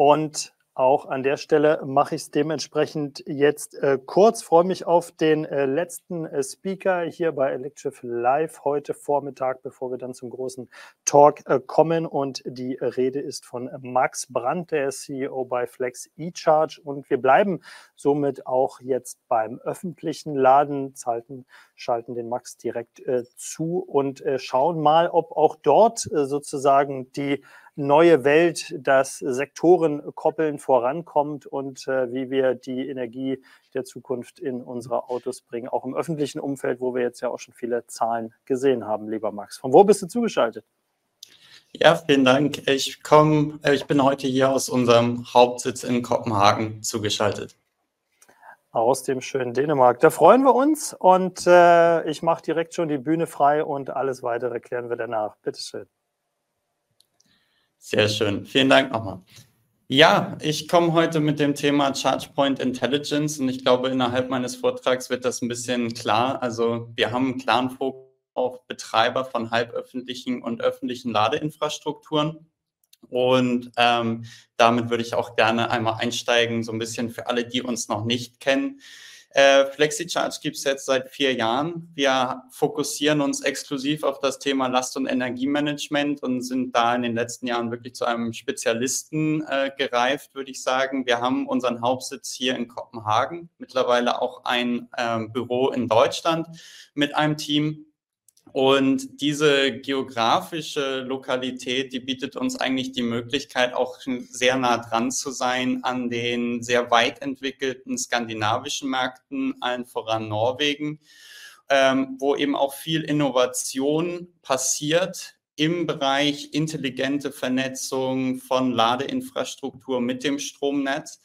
Und auch an der Stelle mache ich es dementsprechend jetzt kurz. Freue mich auf den letzten Speaker hier bei Electrive Live heute Vormittag, bevor wir dann zum großen Talk kommen. Und die Rede ist von Max Brandt, der ist CEO bei FLEXeCHARGE. Und wir bleiben somit auch jetzt beim öffentlichen Laden, schalten den Max direkt zu und schauen mal, ob auch dort sozusagen die neue Welt, das Sektorenkoppeln vorankommt und wie wir die Energie der Zukunft in unsere Autos bringen, auch im öffentlichen Umfeld, wo wir jetzt ja auch schon viele Zahlen gesehen haben, lieber Max. Von wo bist du zugeschaltet? Ja, vielen Dank. Ich bin heute hier aus unserem Hauptsitz in Kopenhagen zugeschaltet. Aus dem schönen Dänemark. Da freuen wir uns und ich mache direkt schon die Bühne frei und alles Weitere klären wir danach. Bitteschön. Sehr schön. Vielen Dank nochmal. Ja, ich komme heute mit dem Thema Charge Point Intelligence und ich glaube, innerhalb meines Vortrags wird das ein bisschen klar. Also wir haben einen klaren Fokus auf Betreiber von halböffentlichen und öffentlichen Ladeinfrastrukturen. Und damit würde ich auch gerne einmal einsteigen, so ein bisschen für alle, die uns noch nicht kennen. FLEXeCHARGE gibt es jetzt seit 4 Jahren. Wir fokussieren uns exklusiv auf das Thema Last- und Energiemanagement und sind da in den letzten Jahren wirklich zu einem Spezialisten gereift, würde ich sagen. Wir haben unseren Hauptsitz hier in Kopenhagen, mittlerweile auch ein Büro in Deutschland mit einem Team. Und diese geografische Lokalität, die bietet uns eigentlich die Möglichkeit, auch sehr nah dran zu sein an den sehr weit entwickelten skandinavischen Märkten, allen voran Norwegen, wo eben auch viel Innovation passiert im Bereich intelligente Vernetzung von Ladeinfrastruktur mit dem Stromnetz,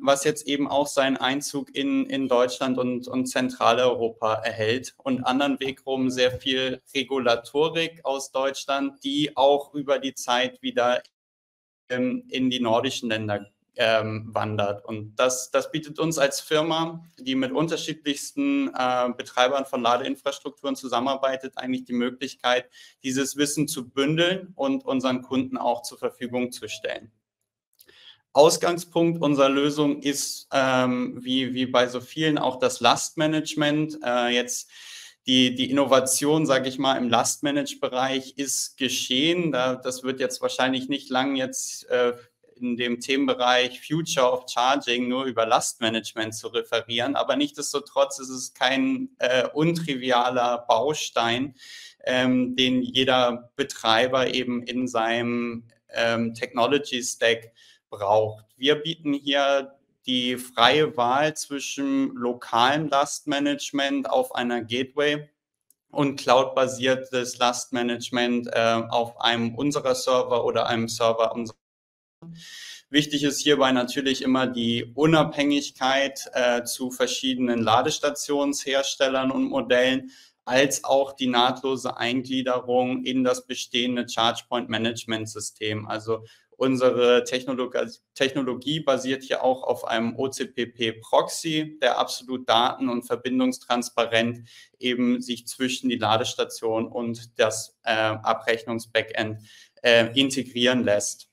was jetzt eben auch seinen Einzug in Deutschland und Zentraleuropa erhält und anderen Weg rum sehr viel Regulatorik aus Deutschland, die auch über die Zeit wieder in die nordischen Länder wandert. Und das bietet uns als Firma, die mit unterschiedlichsten Betreibern von Ladeinfrastrukturen zusammenarbeitet, eigentlich die Möglichkeit, dieses Wissen zu bündeln und unseren Kunden auch zur Verfügung zu stellen. Ausgangspunkt unserer Lösung ist, wie bei so vielen, auch das Lastmanagement. Jetzt die Innovation, sage ich mal, im Lastmanage-Bereich ist geschehen. Das wird jetzt wahrscheinlich nicht lang jetzt in dem Themenbereich Future of Charging nur über Lastmanagement zu referieren. Aber nichtsdestotrotz ist es kein untrivialer Baustein, den jeder Betreiber eben in seinem Technology-Stack braucht. Wir bieten hier die freie Wahl zwischen lokalem Lastmanagement auf einer Gateway und cloud-basiertes Lastmanagement auf einem unserer Server oder einem Server unserer. Wichtig ist hierbei natürlich immer die Unabhängigkeit zu verschiedenen Ladestationsherstellern und Modellen, als auch die nahtlose Eingliederung in das bestehende Charge-Point-Management-System. Also unsere Technologie basiert hier auch auf einem OCPP-Proxy, der absolut daten- und verbindungstransparent eben sich zwischen die Ladestation und das Abrechnungs-Backend integrieren lässt.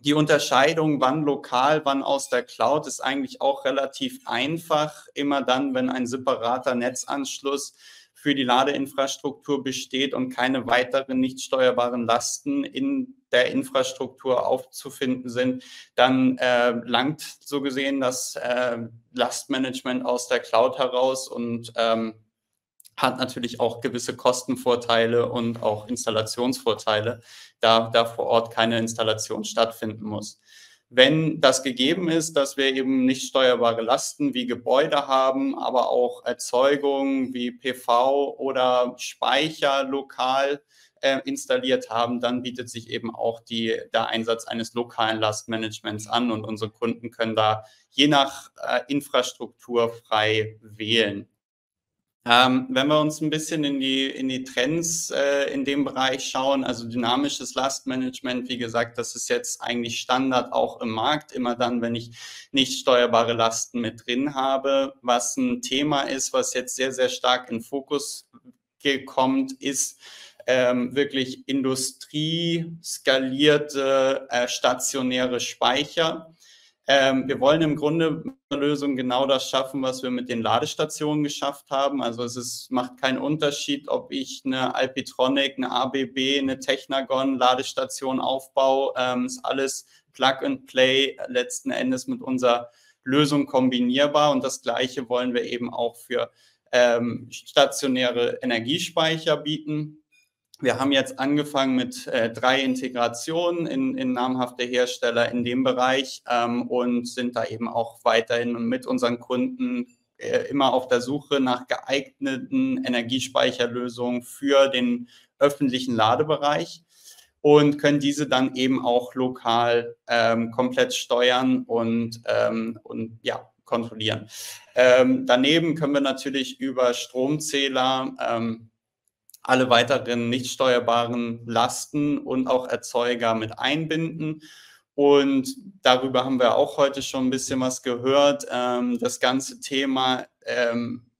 Die Unterscheidung, wann lokal, wann aus der Cloud, ist eigentlich auch relativ einfach. Immer dann, wenn ein separater Netzanschluss für die Ladeinfrastruktur besteht und keine weiteren nicht steuerbaren Lasten in der Infrastruktur aufzufinden sind, dann langt so gesehen das Lastmanagement aus der Cloud heraus und hat natürlich auch gewisse Kostenvorteile und auch Installationsvorteile, da vor Ort keine Installation stattfinden muss. Wenn das gegeben ist, dass wir eben nicht steuerbare Lasten wie Gebäude haben, aber auch Erzeugungen wie PV oder Speicher lokal installiert haben, dann bietet sich eben auch der Einsatz eines lokalen Lastmanagements an und unsere Kunden können da je nach Infrastruktur frei wählen. Wenn wir uns ein bisschen in die Trends in dem Bereich schauen, also dynamisches Lastmanagement, wie gesagt, das ist jetzt eigentlich Standard auch im Markt, immer dann, wenn ich nicht steuerbare Lasten mit drin habe. Was ein Thema ist, was jetzt sehr, sehr stark in Fokus kommt, ist wirklich industrieskalierte stationäre Speicher. Wir wollen im Grunde mit der Lösung genau das schaffen, was wir mit den Ladestationen geschafft haben. Also es macht keinen Unterschied, ob ich eine Alpitronic, eine ABB, eine Technagon Ladestation aufbaue. Ist alles Plug and Play letzten Endes mit unserer Lösung kombinierbar. Und das Gleiche wollen wir eben auch für stationäre Energiespeicher bieten. Wir haben jetzt angefangen mit 3 Integrationen in namhafte Hersteller in dem Bereich und sind da eben auch weiterhin mit unseren Kunden immer auf der Suche nach geeigneten Energiespeicherlösungen für den öffentlichen Ladebereich und können diese dann eben auch lokal komplett steuern und ja, kontrollieren. Daneben können wir natürlich über Stromzähler alle weiteren nicht steuerbaren Lasten und auch Erzeuger mit einbinden. Und darüber haben wir auch heute schon ein bisschen was gehört. Das ganze Thema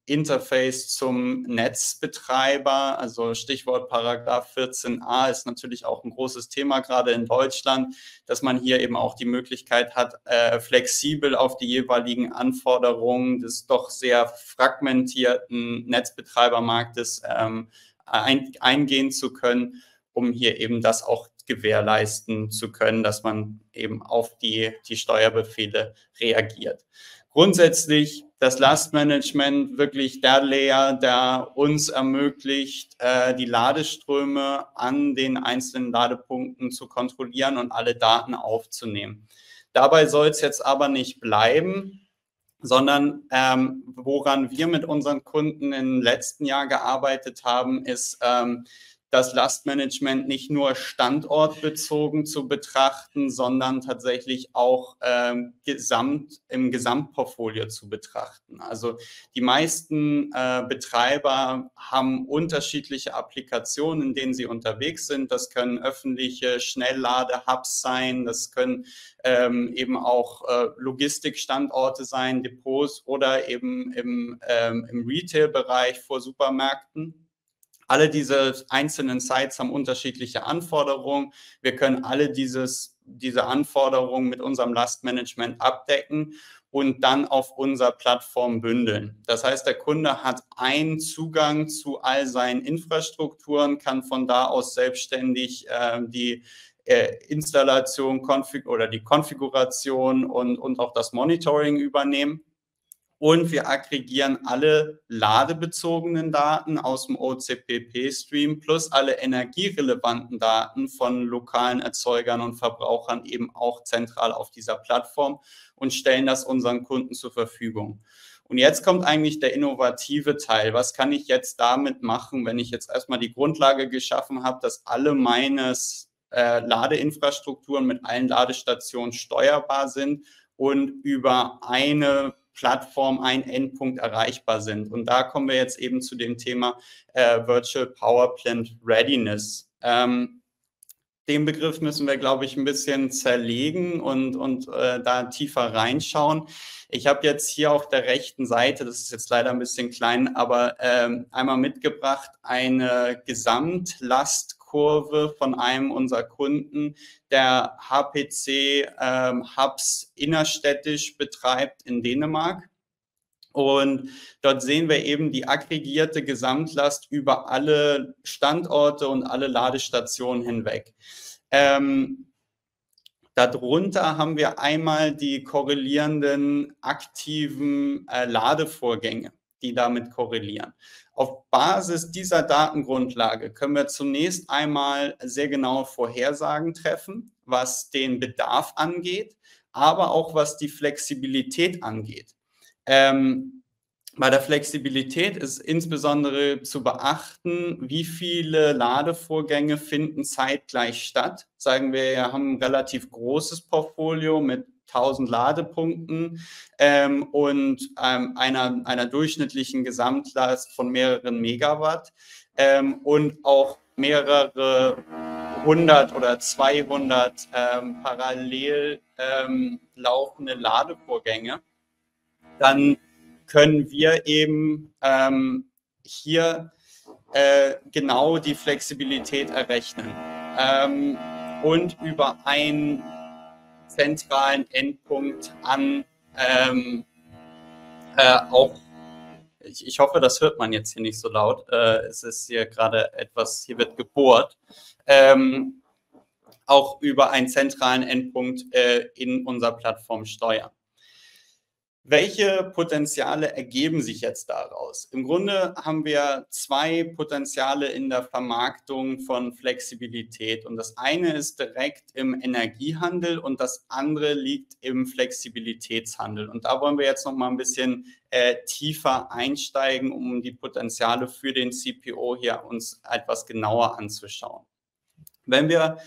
Interface zum Netzbetreiber, also Stichwort Paragraph 14a, ist natürlich auch ein großes Thema, gerade in Deutschland, dass man hier eben auch die Möglichkeit hat, flexibel auf die jeweiligen Anforderungen des doch sehr fragmentierten Netzbetreibermarktes eingehen zu können, um hier eben das auch gewährleisten zu können, dass man eben auf die Steuerbefehle reagiert. Grundsätzlich das Lastmanagement wirklich der Layer, der uns ermöglicht, die Ladeströme an den einzelnen Ladepunkten zu kontrollieren und alle Daten aufzunehmen. Dabei soll es jetzt aber nicht bleiben, sondern woran wir mit unseren Kunden im letzten Jahr gearbeitet haben, ist das Lastmanagement nicht nur standortbezogen zu betrachten, sondern tatsächlich auch im Gesamtportfolio zu betrachten. Also die meisten Betreiber haben unterschiedliche Applikationen, in denen sie unterwegs sind. Das können öffentliche Schnelllade-Hubs sein, das können eben auch Logistikstandorte sein, Depots oder eben im Retail-Bereich vor Supermärkten. Alle diese einzelnen Sites haben unterschiedliche Anforderungen. Wir können alle diese Anforderungen mit unserem Lastmanagement abdecken und dann auf unserer Plattform bündeln. Das heißt, der Kunde hat einen Zugang zu all seinen Infrastrukturen, kann von da aus selbstständig die Installation oder die Konfiguration und auch das Monitoring übernehmen. Und wir aggregieren alle ladebezogenen Daten aus dem OCPP-Stream plus alle energierelevanten Daten von lokalen Erzeugern und Verbrauchern eben auch zentral auf dieser Plattform und stellen das unseren Kunden zur Verfügung. Und jetzt kommt eigentlich der innovative Teil. Was kann ich jetzt damit machen, wenn ich jetzt erstmal die Grundlage geschaffen habe, dass alle meine Ladeinfrastrukturen mit allen Ladestationen steuerbar sind und über eine Plattform, ein Endpunkt erreichbar sind. Und da kommen wir jetzt eben zu dem Thema Virtual Power Plant Readiness. Den Begriff müssen wir, glaube ich, ein bisschen zerlegen und da tiefer reinschauen. Ich habe jetzt hier auf der rechten Seite, das ist jetzt leider ein bisschen klein, aber einmal mitgebracht, eine Gesamtlastkurve von einem unserer Kunden, der HPC-Hubs innerstädtisch betreibt in Dänemark. Und dort sehen wir eben die aggregierte Gesamtlast über alle Standorte und alle Ladestationen hinweg. Darunter haben wir einmal die korrelierenden aktiven Ladevorgänge, die damit korrelieren. Auf Basis dieser Datengrundlage können wir zunächst einmal sehr genaue Vorhersagen treffen, was den Bedarf angeht, aber auch was die Flexibilität angeht. Bei der Flexibilität ist insbesondere zu beachten, wie viele Ladevorgänge finden zeitgleich statt. Sagen wir haben ein relativ großes Portfolio mit 1000 Ladepunkten und einer durchschnittlichen Gesamtlast von mehreren Megawatt und auch mehrere 100 oder 200 parallel laufende Ladevorgänge. Dann können wir eben hier genau die Flexibilität errechnen und über einen zentralen Endpunkt an auch, ich hoffe, das hört man jetzt hier nicht so laut, es ist hier gerade etwas, hier wird gebohrt, auch über einen zentralen Endpunkt in unserer Plattform steuern. Welche Potenziale ergeben sich jetzt daraus? Im Grunde haben wir zwei Potenziale in der Vermarktung von Flexibilität. Und das eine ist direkt im Energiehandel und das andere liegt im Flexibilitätshandel. Und da wollen wir jetzt noch mal ein bisschen tiefer einsteigen, um die Potenziale für den CPO hier uns etwas genauer anzuschauen. Wenn wir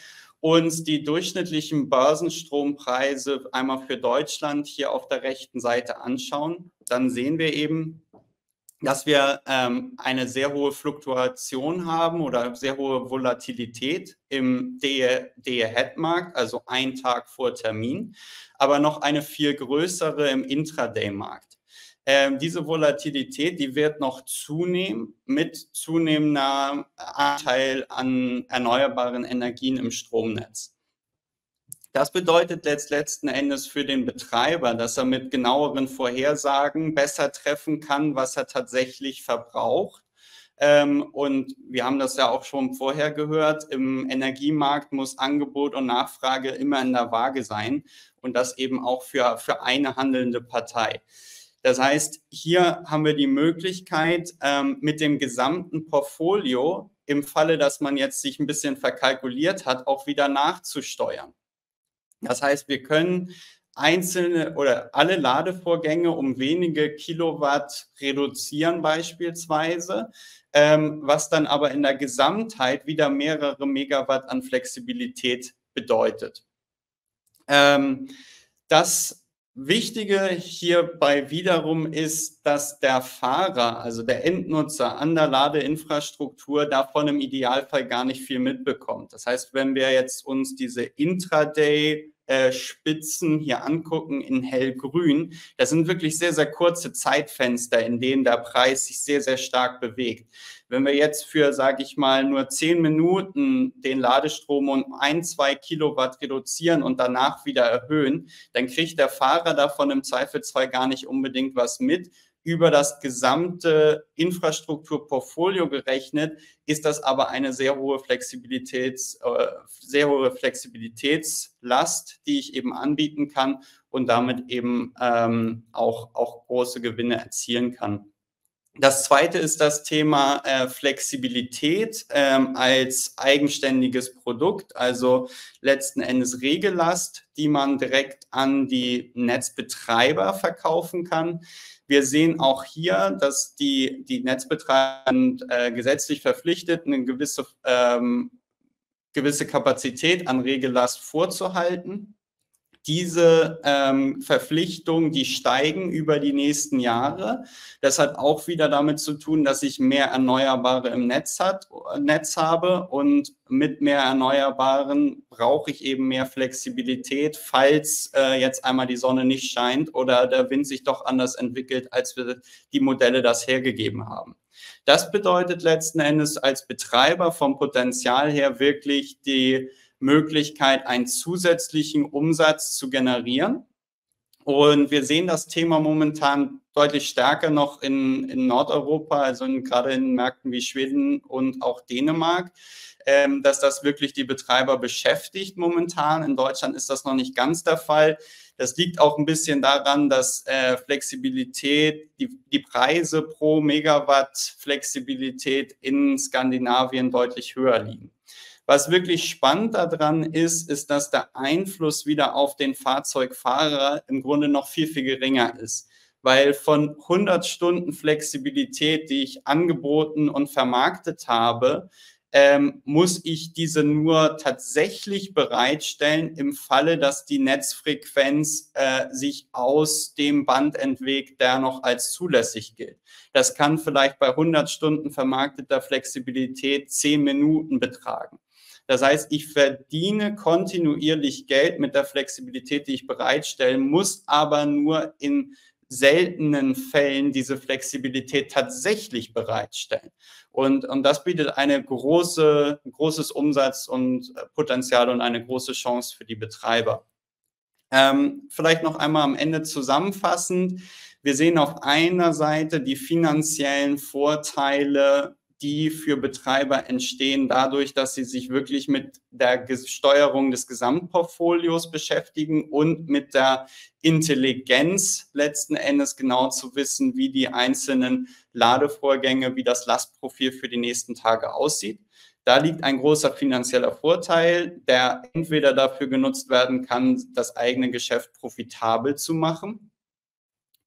uns die durchschnittlichen Börsenstrompreise einmal für Deutschland hier auf der rechten Seite anschauen, dann sehen wir eben, dass wir eine sehr hohe Fluktuation haben oder sehr hohe Volatilität im Day-Ahead-Markt, also einen Tag vor Termin, aber noch eine viel größere im Intraday-Markt. Diese Volatilität, die wird noch zunehmen mit zunehmender Anteil an erneuerbaren Energien im Stromnetz. Das bedeutet letzten Endes für den Betreiber, dass er mit genaueren Vorhersagen besser treffen kann, was er tatsächlich verbraucht. Und wir haben das ja auch schon vorher gehört, im Energiemarkt muss Angebot und Nachfrage immer in der Waage sein und das eben auch für eine handelnde Partei. Das heißt, hier haben wir die Möglichkeit, mit dem gesamten Portfolio im Falle, dass man jetzt sich ein bisschen verkalkuliert hat, auch wieder nachzusteuern. Das heißt, wir können einzelne oder alle Ladevorgänge um wenige Kilowatt reduzieren beispielsweise, was dann aber in der Gesamtheit wieder mehrere Megawatt an Flexibilität bedeutet. Das Wichtige hierbei wiederum ist, dass der Fahrer, also der Endnutzer an der Ladeinfrastruktur davon im Idealfall gar nicht viel mitbekommt. Das heißt, wenn wir jetzt uns diese Intraday-Spitzen hier angucken in hellgrün, das sind wirklich sehr, sehr kurze Zeitfenster, in denen der Preis sich sehr, sehr stark bewegt. Wenn wir jetzt für, sage ich mal, nur 10 Minuten den Ladestrom um 1–2 Kilowatt reduzieren und danach wieder erhöhen, dann kriegt der Fahrer davon im Zweifelsfall gar nicht unbedingt was mit. Über das gesamte Infrastrukturportfolio gerechnet, ist das aber eine sehr hohe Flexibilitätslast, die ich eben anbieten kann und damit eben auch große Gewinne erzielen kann. Das zweite ist das Thema Flexibilität als eigenständiges Produkt, also letzten Endes Regellast, die man direkt an die Netzbetreiber verkaufen kann. Wir sehen auch hier, dass die Netzbetreiber gesetzlich verpflichtet, eine gewisse Kapazität an Regellast vorzuhalten. Diese Verpflichtungen, die steigen über die nächsten Jahre. Das hat auch wieder damit zu tun, dass ich mehr Erneuerbare im Netz habe und mit mehr Erneuerbaren brauche ich eben mehr Flexibilität, falls jetzt einmal die Sonne nicht scheint oder der Wind sich doch anders entwickelt, als wir die Modelle das hergegeben haben. Das bedeutet letzten Endes als Betreiber vom Potenzial her wirklich die Möglichkeit, einen zusätzlichen Umsatz zu generieren. Und wir sehen das Thema momentan deutlich stärker noch in Nordeuropa, also gerade in Märkten wie Schweden und auch Dänemark, dass das wirklich die Betreiber beschäftigt momentan. In Deutschland ist das noch nicht ganz der Fall. Das liegt auch ein bisschen daran, dass Flexibilität, die Preise pro Megawatt Flexibilität in Skandinavien deutlich höher liegen. Was wirklich spannend daran ist, dass der Einfluss wieder auf den Fahrzeugfahrer im Grunde noch viel, viel geringer ist. Weil von 100 Stunden Flexibilität, die ich angeboten und vermarktet habe, muss ich diese nur tatsächlich bereitstellen im Falle, dass die Netzfrequenz sich aus dem Band entwegt, der noch als zulässig gilt. Das kann vielleicht bei 100 Stunden vermarkteter Flexibilität 10 Minuten betragen. Das heißt, ich verdiene kontinuierlich Geld mit der Flexibilität, die ich bereitstellen muss, aber nur in seltenen Fällen diese Flexibilität tatsächlich bereitstellen. Und das bietet ein großes Umsatz und Potenzial und eine große Chance für die Betreiber. Vielleicht noch einmal am Ende zusammenfassend. Wir sehen auf einer Seite die finanziellen Vorteile, die für Betreiber entstehen, dadurch, dass sie sich wirklich mit der Steuerung des Gesamtportfolios beschäftigen und mit der Intelligenz letzten Endes genau zu wissen, wie die einzelnen Ladevorgänge, wie das Lastprofil für die nächsten Tage aussieht. Da liegt ein großer finanzieller Vorteil, der entweder dafür genutzt werden kann, das eigene Geschäft profitabel zu machen,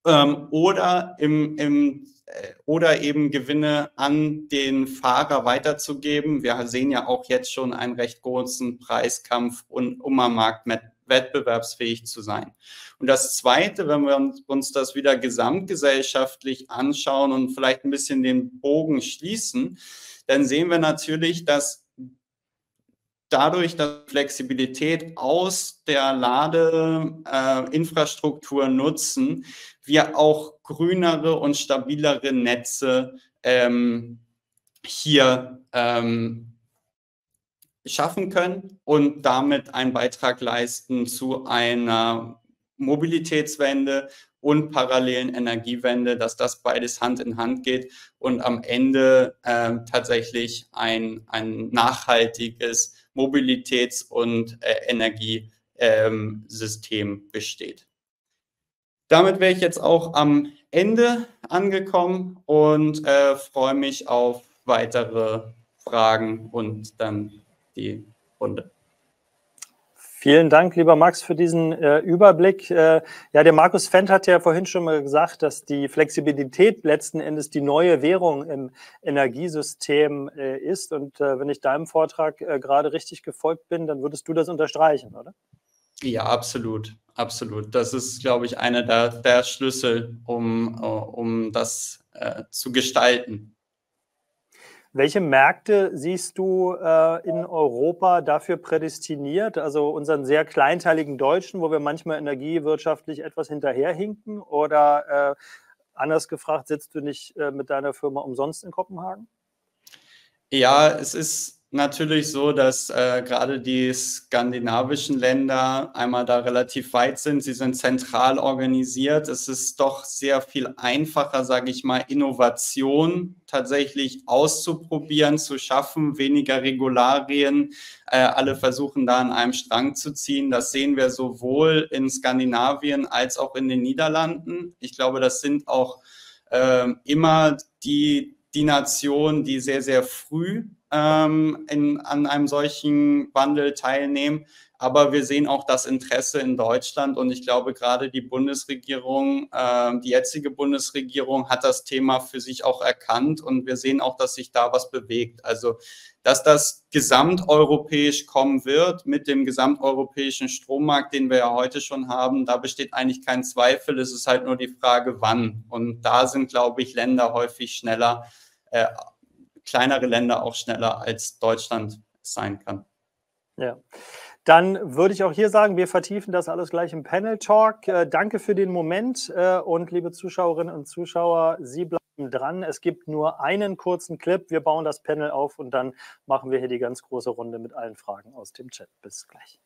oder eben Gewinne an den Fahrer weiterzugeben. Wir sehen ja auch jetzt schon einen recht großen Preiskampf, um am Markt wettbewerbsfähig zu sein. Und das Zweite, wenn wir uns das wieder gesamtgesellschaftlich anschauen und vielleicht ein bisschen den Bogen schließen, dann sehen wir natürlich, dass dadurch, dass Flexibilität aus der Ladeinfrastruktur nutzen, wir auch grünere und stabilere Netze hier schaffen können und damit einen Beitrag leisten zu einer Mobilitätswende und parallelen Energiewende, dass das beides Hand in Hand geht und am Ende tatsächlich ein nachhaltiges Mobilitäts- und Energiesystem besteht. Damit wäre ich jetzt auch am Ende angekommen und freue mich auf weitere Fragen und dann die Runde. Vielen Dank, lieber Max, für diesen Überblick. Ja, der Markus Fendt hat ja vorhin schon mal gesagt, dass die Flexibilität letzten Endes die neue Währung im Energiesystem ist. Und wenn ich deinem Vortrag gerade richtig gefolgt bin, dann würdest du das unterstreichen, oder? Ja, absolut, absolut. Das ist, glaube ich, einer der Schlüssel, um das zu gestalten. Welche Märkte siehst du in Europa dafür prädestiniert? Also unseren sehr kleinteiligen Deutschen, wo wir manchmal energiewirtschaftlich etwas hinterherhinken? Oder anders gefragt, sitzt du nicht mit deiner Firma umsonst in Kopenhagen? Ja, es ist natürlich so, dass gerade die skandinavischen Länder einmal da relativ weit sind. Sie sind zentral organisiert. Es ist doch sehr viel einfacher, sage ich mal, Innovation tatsächlich auszuprobieren, zu schaffen, weniger Regularien. Alle versuchen da an einem Strang zu ziehen. Das sehen wir sowohl in Skandinavien als auch in den Niederlanden. Ich glaube, das sind auch immer die Nationen, die sehr, sehr früh an einem solchen Wandel teilnehmen. Aber wir sehen auch das Interesse in Deutschland und ich glaube, gerade die Bundesregierung, die jetzige Bundesregierung hat das Thema für sich auch erkannt und wir sehen auch, dass sich da was bewegt. Also, dass das gesamteuropäisch kommen wird mit dem gesamteuropäischen Strommarkt, den wir ja heute schon haben, da besteht eigentlich kein Zweifel. Es ist halt nur die Frage, wann. Und da sind, glaube ich, Länder häufig schneller, kleinere Länder auch schneller als Deutschland sein kann. Ja, dann würde ich auch hier sagen, wir vertiefen das alles gleich im Panel-Talk. Danke für den Moment und liebe Zuschauerinnen und Zuschauer, Sie bleiben dran. Es gibt nur einen kurzen Clip. Wir bauen das Panel auf und dann machen wir hier die ganz große Runde mit allen Fragen aus dem Chat. Bis gleich.